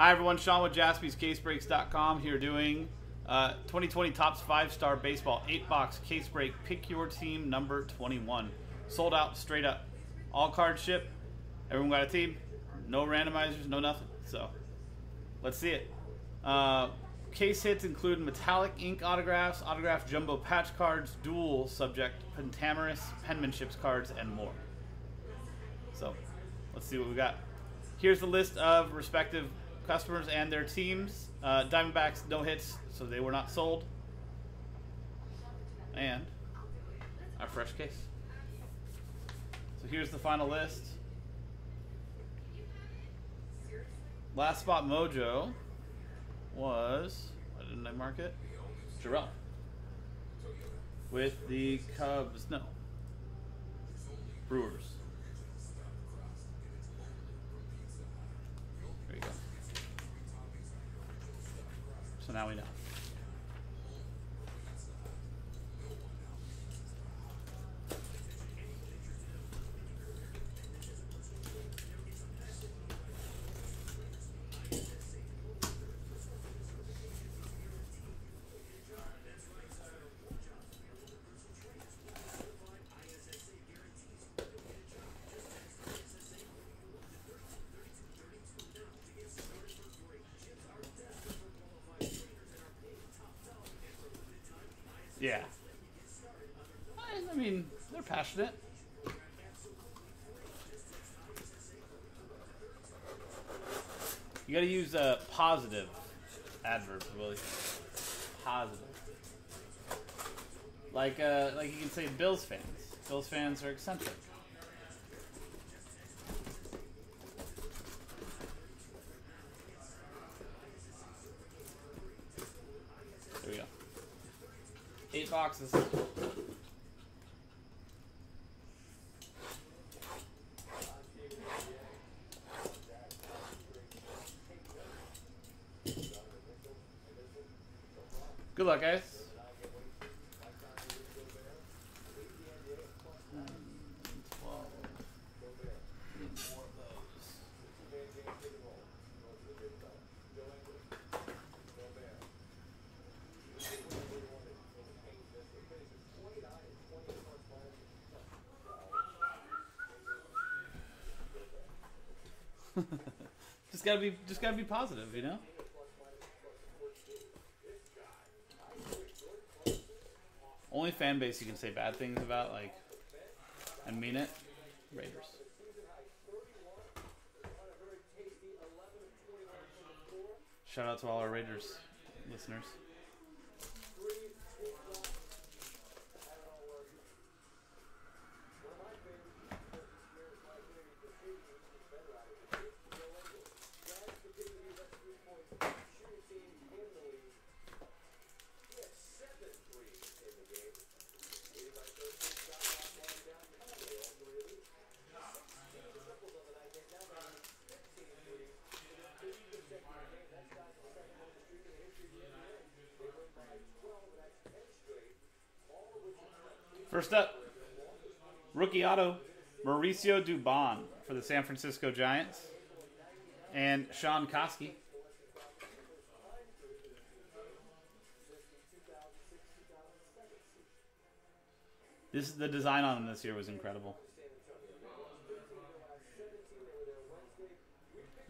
Hi everyone, Sean with JaspysCaseBreaks.com here doing 2020 Topps 5-Star Baseball 8-Box Case Break. Pick your team number 21. Sold out, straight up. All card ship. Everyone got a team. No randomizers, no nothing. So, let's see it. Case hits include metallic ink autographs, autographed jumbo patch cards, dual subject, pentamerous, penmanships cards, and more. So, let's see what we got. Here's the list of respective customers and their teams. Diamondbacks, no hits, so they were not sold. And our fresh case. So here's the final list. Last spot mojo was, why didn't I mark it? Jarrell. With the Cubs, no. Brewers. There you go. So now we know. Yeah. I mean, they're passionate. You gotta use positive adverbs, Willie. Positive. Like you can say Bills fans. Bills fans are eccentric. There we go. 8 boxes. Good luck, guys. just gotta be positive, you know. Only fan base you can say bad things about, like, and mean it. Raiders. Shout out to all our Raiders listeners. First up, rookie auto, Mauricio Dubon for the San Francisco Giants, and Sean Koski. This is the design on him this year was incredible.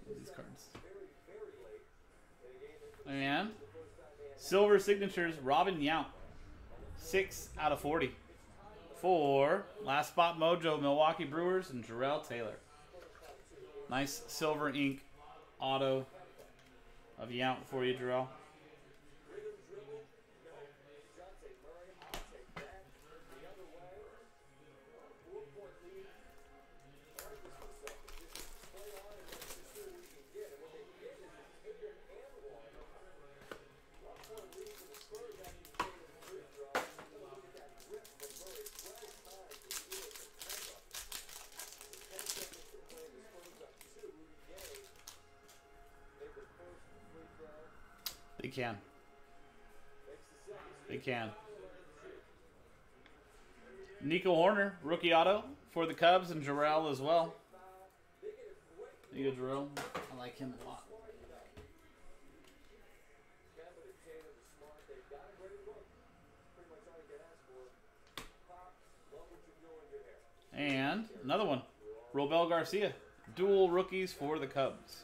These cards. And silver signatures, Robin Yount, 6/40. For last spot mojo, Milwaukee Brewers, and Jarrell Taylor. Nice silver ink auto of Yount for you, Jarrell. They can. They can. Nico Horner, rookie auto for the Cubs, and Jarrell as well. There you go, Jarrell. I like him a lot. And another one. Robel Garcia. Dual rookies for the Cubs.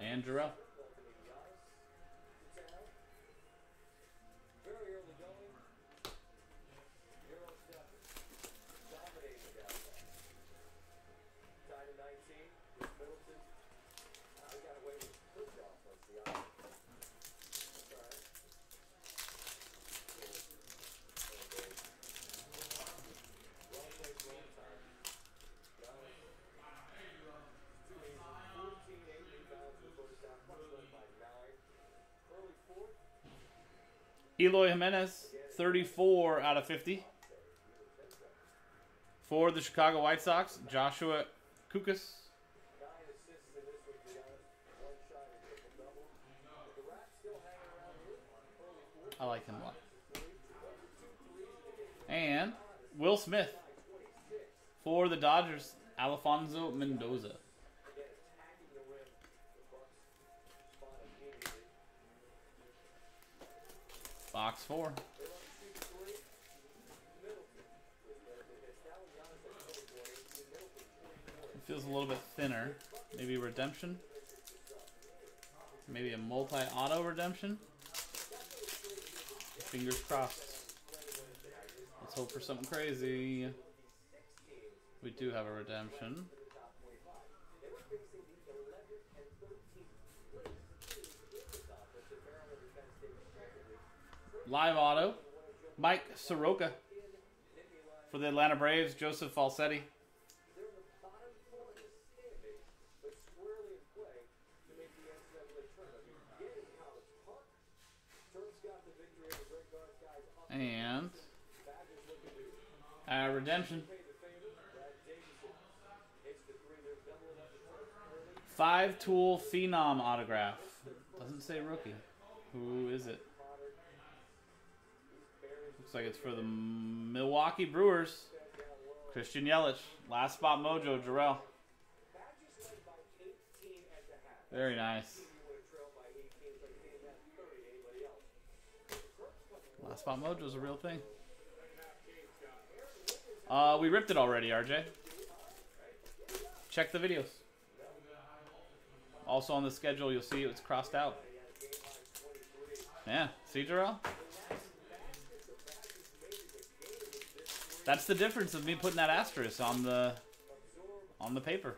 And Jarrell. Eloy Jimenez, 34 out of 50. For the Chicago White Sox, Joshua Kukos. I like him a lot. And Will Smith. For the Dodgers, Alfonso Mendoza. Box four. It feels a little bit thinner. Maybe redemption. Maybe a multi-auto redemption. Fingers crossed. Let's hope for something crazy. We do have a redemption. Live auto, Mike Soroka. For the Atlanta Braves, Joseph Falsetti. And our redemption. 5-tool phenom autograph. Doesn't say rookie. Who is it? Looks like it's for the Milwaukee Brewers. Christian Yelich. Last spot mojo, Jarrell. Very nice. Last spot mojo is a real thing. We ripped it already, RJ. Check the videos. Also on the schedule, you'll see it was crossed out. Yeah, see, Jarrell? That's the difference of me putting that asterisk on the paper.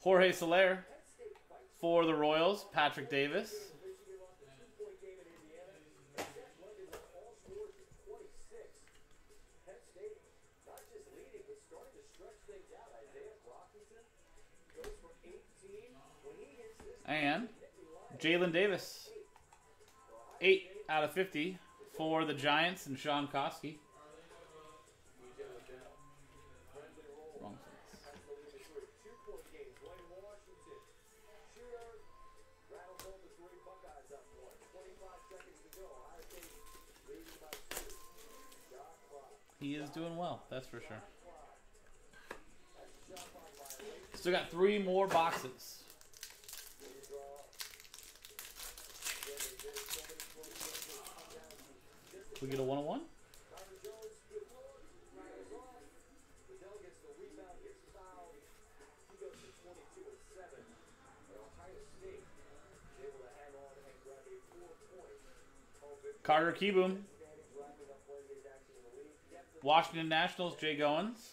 Jorge Soler for the Royals, Patrick Davis. And Jalen Davis, 8 out of 50 for the Giants and Sean Koski. Wrong place. He is doing well, that's for sure. Still got 3 more boxes. We get a 101. Carter Kieboom. Washington Nationals, Jay Goins.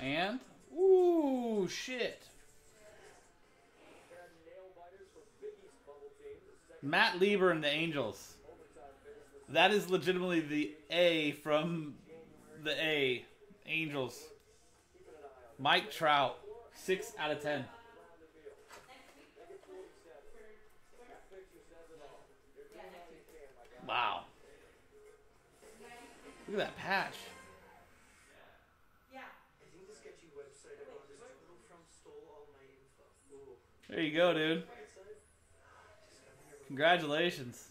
And, ooh, shit. Matt Lieber and the Angels. That is legitimately the A from the A. Angels. Mike Trout, 6 out of 10. Wow. Look at that patch. There you go, dude. Congratulations.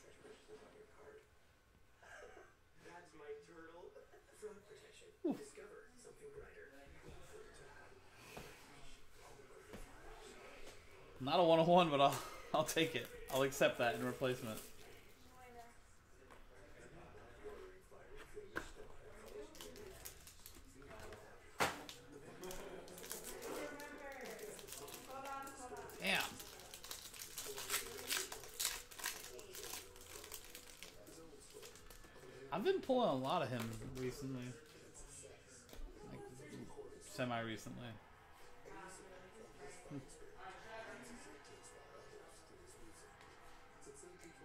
Not a 101, but I'll take it. I'll accept that in replacement. Damn. I've been pulling a lot of him recently. Like, semi-recently.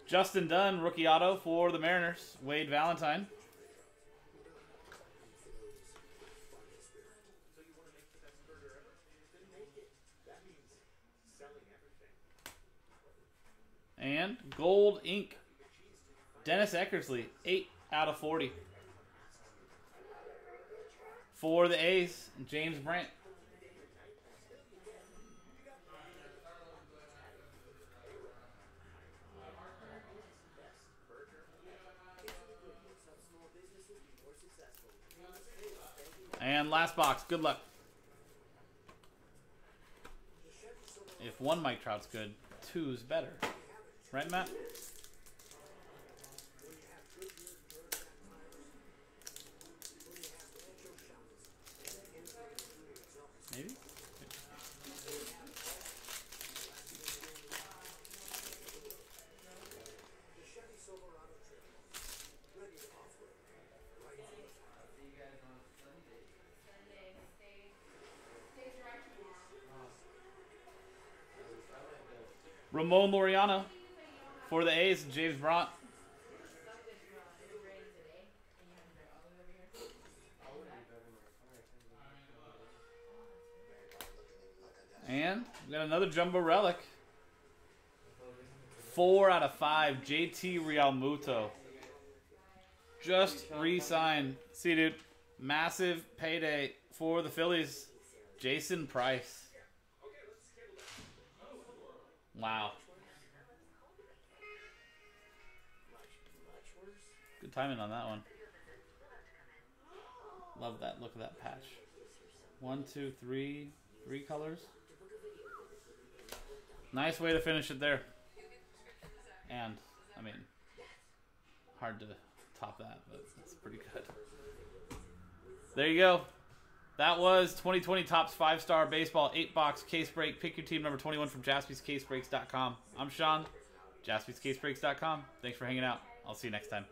Justin Dunn, rookie auto for the Mariners. Wade Valentine. And gold ink. Dennis Eckersley, 8/40. For the A's, James Brandt. And last box. Good luck. If one Mike Trout's good, two's better. Right, Matt? Maybe? Ramon Laureano for the A's, James Brandt. And we got another jumbo relic. 4/5, JT Realmuto. Just re-signed. See, dude, massive payday for the Phillies, Jason Price. Wow. Good timing on that one. Love that. Look at that patch. 1, 2, 3 colors. Nice way to finish it there. And, I mean, hard to top that, but that's pretty good. There you go. That was 2020 Topps Five Star Baseball 8-box case break. Pick your team number 21 from JaspysCaseBreaks.com. I'm Sean, JaspysCaseBreaks.com. Thanks for hanging out. I'll see you next time.